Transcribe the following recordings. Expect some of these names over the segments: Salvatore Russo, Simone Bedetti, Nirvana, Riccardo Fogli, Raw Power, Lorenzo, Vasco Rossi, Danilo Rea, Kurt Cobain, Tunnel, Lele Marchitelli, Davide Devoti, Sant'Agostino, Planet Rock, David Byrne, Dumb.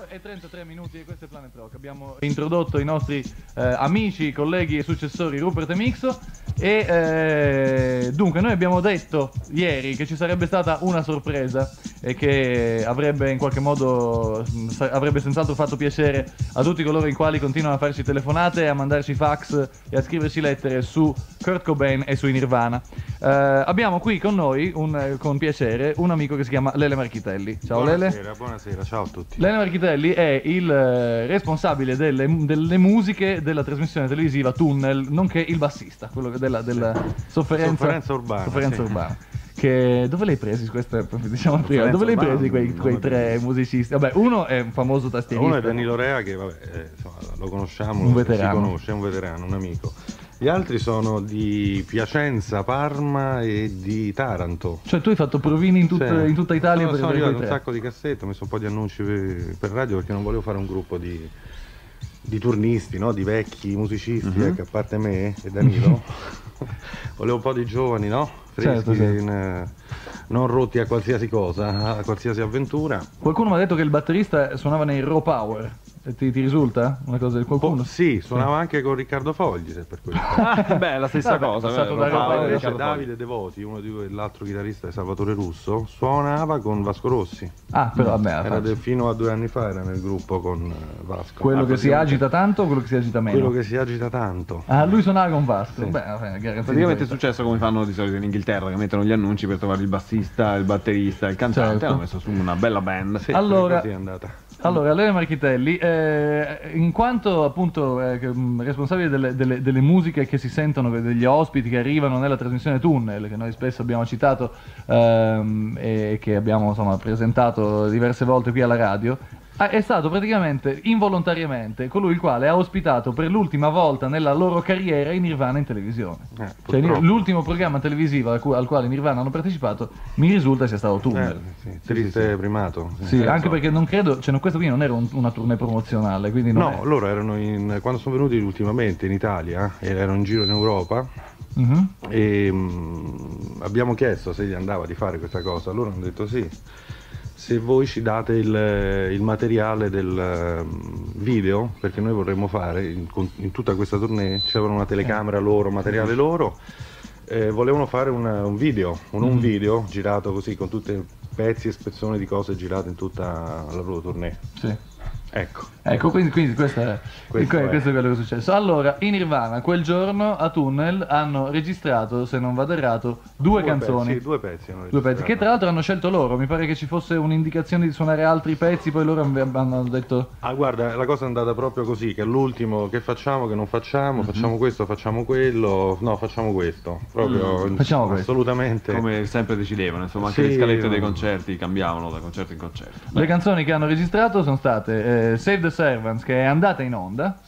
2 ore e 33 minuti, e questo è Planet Rock. Abbiamo introdotto i nostri amici, colleghi e successori Rupert e Mixo. E dunque noi abbiamo detto ieri che ci sarebbe stata una sorpresa e che avrebbe in qualche modo avrebbe senz'altro fatto piacere a tutti coloro i quali continuano a farci telefonate, a mandarci fax e a scriverci lettere su Kurt Cobain e sui Nirvana. Abbiamo qui con noi con piacere un amico che si chiama Lele Marchitelli. Ciao Lele. Buonasera, buonasera, ciao a tutti. Lele Marchitelli è il responsabile delle musiche della trasmissione televisiva Tunnel, nonché il bassista, quello della sofferenza urbana. Sofferenza urbana. Che, dove li hai presi questa, diciamo prima, dove li hai presi quei tre musicisti? Vabbè, uno è un famoso tastierista. Uno è Danilo Rea, che vabbè, insomma, lo conosciamo, un veterano. Si conosce, è un veterano, un amico. Gli altri sono di Piacenza, Parma e di Taranto. Cioè tu hai fatto provini in tutta Italia? No, sono arrivato un sacco di cassette, ho messo un po' di annunci per radio perché non volevo fare un gruppo di turnisti, no? Di vecchi musicisti, che a parte me e Danilo, volevo un po' di giovani, no? Freschi, certo. Non rotti a qualsiasi cosa, a qualsiasi avventura. Qualcuno mi ha detto che il batterista suonava nei Raw Power. Ti risulta una cosa del qualcuno? Sì, suonava anche con Riccardo Fogli, se per quello. Beh, la stessa cosa. Invece Davide Devoti, uno di l'altro chitarrista di Salvatore Russo, suonava con Vasco Rossi. Ah, però vabbè. Fino a 2 anni fa era nel gruppo con Vasco. Quello che si agita tanto o quello che si agita meno? Quello che si agita tanto. Ah, lui suonava con Vasco. Sì. Beh, praticamente è successo come fanno di solito in Inghilterra, che mettono gli annunci per trovare il bassista, il batterista, il cantante. Certo. Hanno messo su una bella band. Sì, allora così è andata. Allora, Lele Marchitelli, in quanto appunto responsabile delle musiche che si sentono, degli ospiti che arrivano nella trasmissione Tunnel, che noi spesso abbiamo citato e che abbiamo insomma presentato diverse volte qui alla radio, è stato praticamente involontariamente colui il quale ha ospitato per l'ultima volta nella loro carriera i Nirvana in televisione. Cioè, l'ultimo programma televisivo al quale Nirvana hanno partecipato mi risulta sia stato Tunnel. Sì, triste primato. Sì, anche perché non credo, cioè questo qui non era una tournée promozionale, quindi no, loro erano quando sono venuti ultimamente in Italia, erano in giro in Europa. E abbiamo chiesto se gli andava di fare questa cosa, loro hanno detto sì. Se voi ci date il materiale del video, perché noi vorremmo fare in tutta questa tournée, c'erano una telecamera loro, materiale loro, volevano fare un video, un video girato così, con tutti pezzi e spezzoni di cose girate in tutta la loro tournée. Sì. Ecco, quindi questo è quello che è successo. Allora, in Nirvana quel giorno a Tunnel hanno registrato, se non vado errato, due canzoni. Due pezzi che tra l'altro hanno scelto loro. Mi pare che ci fosse un'indicazione di suonare altri pezzi, poi loro hanno detto: ah, guarda, la cosa è andata proprio così, che all'ultimo che facciamo, che non facciamo, facciamo questo, facciamo quello, no, facciamo questo. Proprio facciamo assolutamente questo. Come sempre decidevano, insomma, anche le scalette dei concerti cambiavano da concerto in concerto. Le canzoni che hanno registrato sono state Save the Servants, che è andata in onda,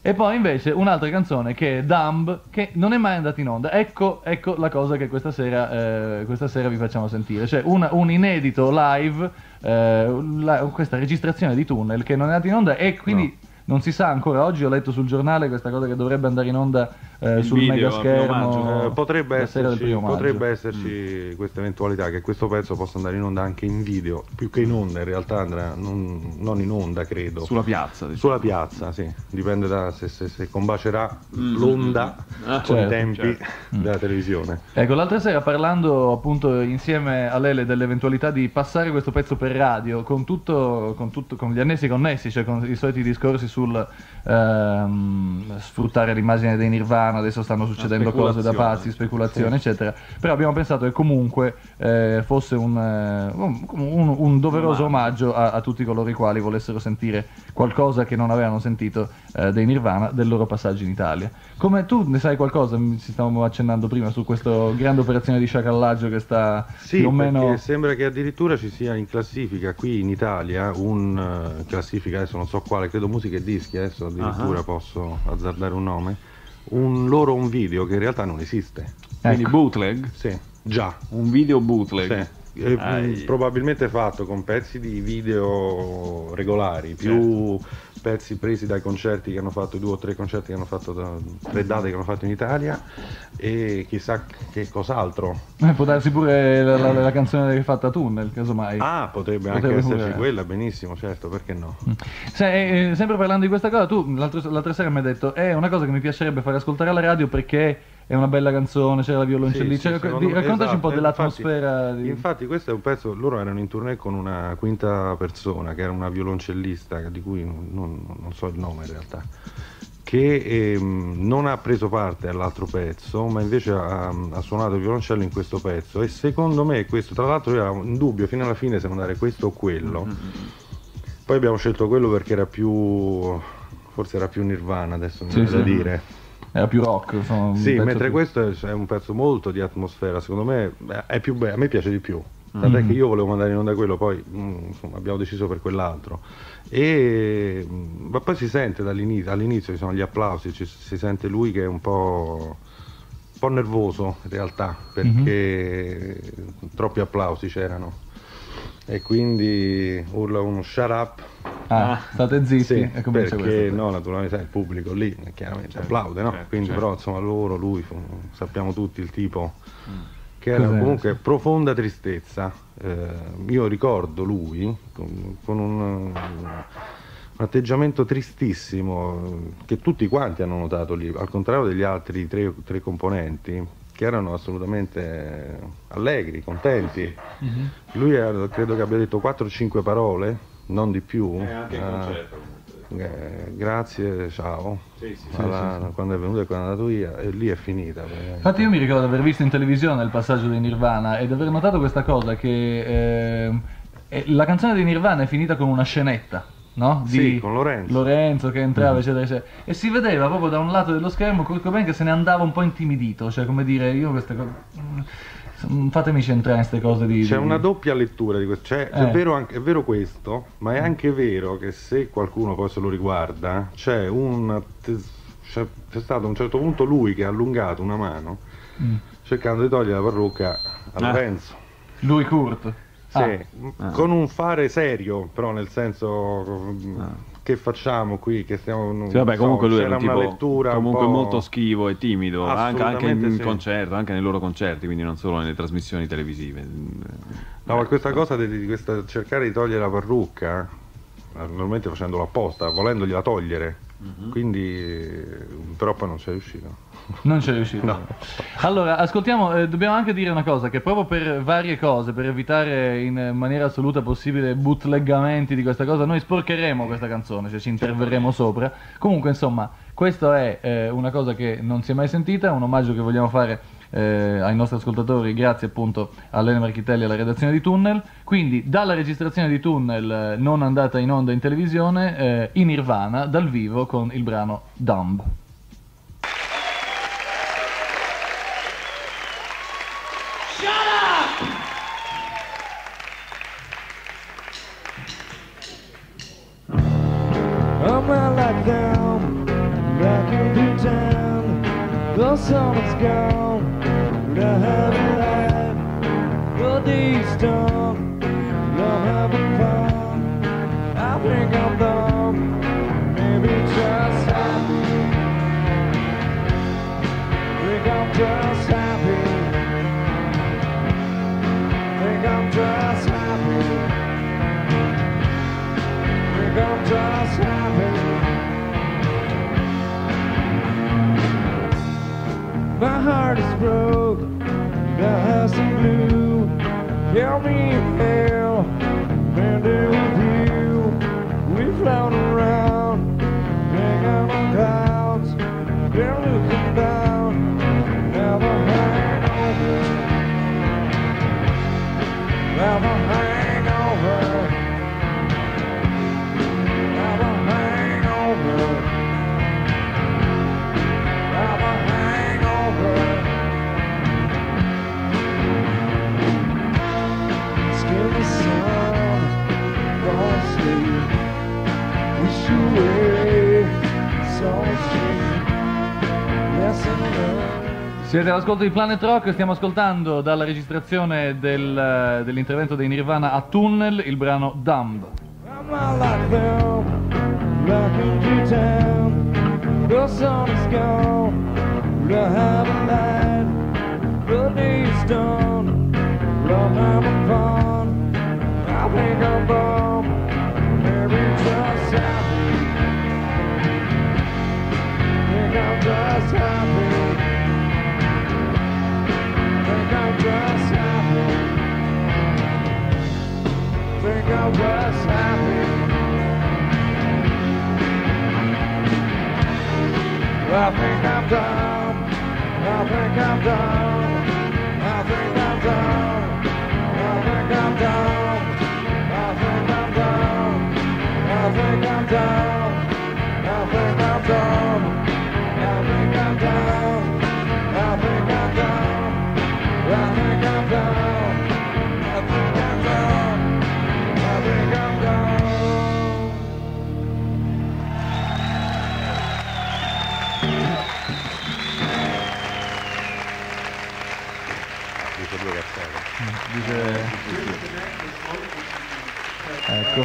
e poi invece un'altra canzone che è Dumb, che non è mai andata in onda. Ecco la cosa che questa sera vi facciamo sentire, cioè un inedito live, questa registrazione di Tunnel che non è andata in onda e quindi non si sa ancora. Oggi ho letto sul giornale questa cosa che dovrebbe andare in onda sul megaschermo. Potrebbe esserci questa eventualità che questo pezzo possa andare in onda anche in video, più che in onda in realtà andrà non in onda, credo. Sulla piazza, diciamo. Sulla piazza, sì. Dipende da se combacerà l'onda con i tempi della televisione. Ecco, l'altra sera parlando appunto insieme a Lele dell'eventualità di passare questo pezzo per radio con gli annessi connessi, cioè con i soliti discorsi sul sfruttare l'immagine dei Nirvana, adesso stanno succedendo cose da pazzi, speculazione eccetera, però abbiamo pensato che comunque fosse un doveroso omaggio a tutti coloro i quali volessero sentire qualcosa che non avevano sentito dei Nirvana, del loro passaggio in Italia. Come tu ne sai qualcosa, ci stavamo accennando prima su questa grande operazione di sciacallaggio che sta più o meno... sembra che addirittura ci sia in classifica qui in Italia classifica, adesso non so quale, credo Musica e Dischi, adesso addirittura posso azzardare un nome, un video che in realtà non esiste. Quindi bootleg? Sì, già. Un video bootleg. Sì. probabilmente fatto con pezzi di video regolari, più pezzi presi dai concerti che hanno fatto, 2 o 3 concerti che hanno fatto, 3 date che hanno fatto in Italia e chissà che cos'altro. Può darsi pure la canzone che hai fatta tu, nel caso mai. Ah, potrebbe anche esserci quella, benissimo, certo, perché no. Sempre parlando di questa cosa, tu l'altra sera mi hai detto è una cosa che mi piacerebbe fare ascoltare alla radio perché è una bella canzone, c'era la violoncellice, raccontaci un po' dell'atmosfera. Infatti questo è un pezzo, loro erano in tournée con una quinta persona che era una violoncellista di cui non so il nome in realtà, che non ha preso parte all'altro pezzo, ma invece ha suonato il violoncello in questo pezzo, e secondo me questo, tra l'altro io ero in dubbio fino alla fine se mandare questo o quello, poi abbiamo scelto quello perché era più Nirvana, adesso non so dire. Era più rock, insomma, sì, mentre questo è un pezzo molto di atmosfera, secondo me è più bello, a me piace di più, tant'è che io volevo mandare in onda quello, poi insomma, abbiamo deciso per quell'altro, ma poi si sente all'inizio ci sono gli applausi, si sente lui che è un po' nervoso in realtà, perché troppi applausi c'erano e quindi urla uno shut up. State zitti, sì, e perché no, naturalmente il pubblico lì chiaramente applaude, no? Quindi però insomma lui sappiamo tutti il tipo che era comunque profonda tristezza. Io ricordo lui con un atteggiamento tristissimo che tutti quanti hanno notato lì, al contrario degli altri tre componenti che erano assolutamente allegri, contenti. Lui credo che abbia detto 4 o 5 parole, non di più. Anche in concerto, grazie, ciao. Sì. Quando è venuto e quando è andato via, e lì è finita. Infatti io mi ricordo di aver visto in televisione il passaggio dei Nirvana ed aver notato questa cosa che la canzone dei Nirvana è finita con una scenetta, no? Sì, con Lorenzo che entrava eccetera, e si vedeva proprio da un lato dello schermo Kurt Cobain che se ne andava un po' intimidito, cioè come dire, io queste cose fatemi centrare in queste cose c'è una doppia lettura di questo, cioè è vero questo, ma è anche vero che se qualcuno poi se lo riguarda c'è stato a un certo punto lui che ha allungato una mano cercando di togliere la parrucca a Lorenzo, lui Kurt. Con un fare serio, però nel senso che facciamo qui, che stiamo... Sì, vabbè, comunque lui era una lettura comunque un po' molto schivo e timido, anche in concerto, anche nei loro concerti, quindi non solo nelle trasmissioni televisive. No, ma questa cosa di cercare di togliere la parrucca, normalmente facendolo apposta, volendogliela togliere, quindi però poi non c'è riuscito. Non c'è riuscito. No. Allora, ascoltiamo, dobbiamo anche dire una cosa, che proprio per varie cose, per evitare in maniera assoluta possibile bootleggamenti di questa cosa, noi sporcheremo questa canzone, cioè ci interverremo sopra. Comunque, insomma, questa è una cosa che non si è mai sentita, un omaggio che vogliamo fare ai nostri ascoltatori, grazie appunto a Lele Marchitelli e alla redazione di Tunnel. Quindi dalla registrazione di Tunnel, non andata in onda in televisione, in Nirvana, dal vivo con il brano Dumb. Summer's gone, the heavy life, all these done, no having fun, I think I'm dumb, maybe just happy, think I'm just happy, think I'm just happy, think I'm just happy. My heart is broke, the house is blue. Tell me if hell, man, there with you. We float around, hang out on clouds. They're looking down, never hang over. Never hang over. Never hang over. Never hang over. Skin Siete all'ascolto di Planet Rock, stiamo ascoltando dalla registrazione dell'intervento dei Nirvana a Tunnel il brano Dumb. I was happy. I think I'm down. I think I'm down. I think I'm down. I think I'm down. I think I'm down. I think I'm down. I think I'm down. I think I'm down. I think I'm down. I think I'm down. Dice... Ecco.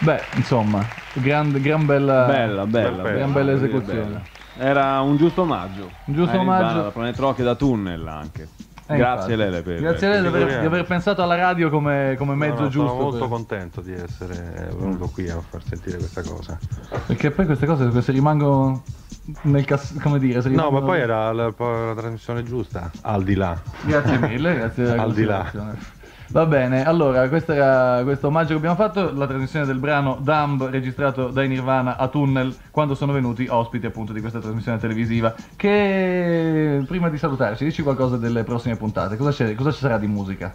Beh, insomma, gran bella esecuzione. Era un giusto omaggio. Un giusto omaggio da Planet Rock e da Tunnel anche. Grazie Lele per... Grazie Lele di aver pensato alla radio come mezzo giusto. Sono molto contento di essere venuto qui a far sentire questa cosa. Perché poi queste cose se rimangono nel come dire, se rimangono... No, ma poi era la trasmissione giusta, al di là. Grazie mille, grazie della al di là. Va bene, allora questo era questo omaggio che abbiamo fatto, la trasmissione del brano Dumb registrato dai Nirvana a Tunnel quando sono venuti ospiti appunto di questa trasmissione televisiva. Che prima di salutarci dici qualcosa delle prossime puntate, cosa ci sarà di musica?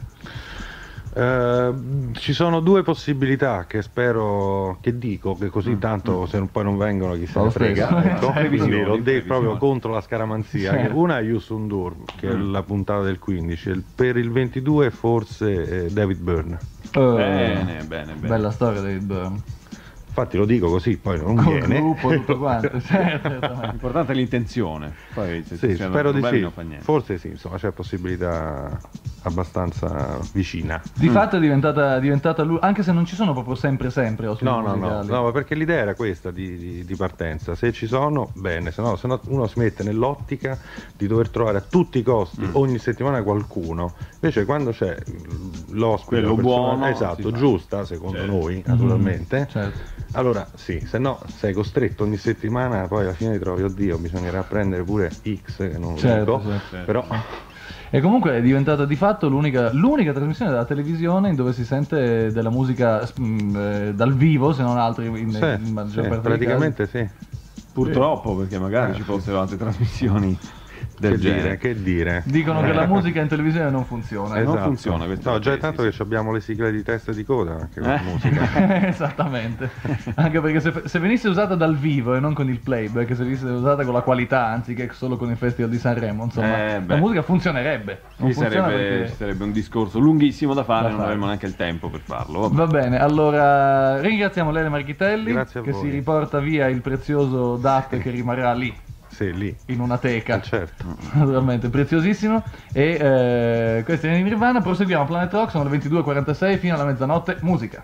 Ci sono due possibilità che spero, che dico, che così tanto se poi non vengono chi se ne frega, ecco. L'ho detto proprio contro la scaramanzia, certo. Una è Yusundur, che è la puntata del 15, per il 22 forse David Byrne. Bene. Bella storia David Byrne. Infatti lo dico così, poi non con viene. Gruppo, tutto quanto, certo. L'importante è l'intenzione. Poi sì, spero di sì. Forse sì, insomma, c'è possibilità abbastanza vicina. Di fatto è diventata lui, anche se non ci sono proprio sempre ospiti musicali. No, perché l'idea era questa di partenza. Se ci sono, bene, se no uno si mette nell'ottica di dover trovare a tutti i costi ogni settimana qualcuno. Invece quando c'è l'ospite, quello buono, esatto, giusta, secondo noi, naturalmente. Certo. Allora sì, se no sei costretto ogni settimana, poi alla fine trovi, oddio, bisognerà prendere pure X, che non lo dico, però... E comunque è diventata di fatto l'unica trasmissione della televisione in dove si sente della musica dal vivo, se non altri in maggior parte praticamente casi. Purtroppo, perché magari ci fossero altre trasmissioni del genere. Che dire? Dicono che la musica in televisione non funziona. Esatto. Non funziona. No, già è tanto che abbiamo le sigle di testa di coda anche con la musica. Esattamente. Anche perché se venisse usata dal vivo e non con il playback, se venisse usata con la qualità anziché solo con il Festival di Sanremo, insomma, la musica funzionerebbe. Sarebbe un discorso lunghissimo da fare, non avremmo neanche il tempo per farlo. Va bene, allora ringraziamo Lele Marchitelli che si riporta via il prezioso DAT che rimarrà lì. Sì, lì. In una teca, certo. Naturalmente, preziosissimo. E questa è Nirvana. Proseguiamo Planet Rock, sono le 22:46 fino alla mezzanotte. Musica.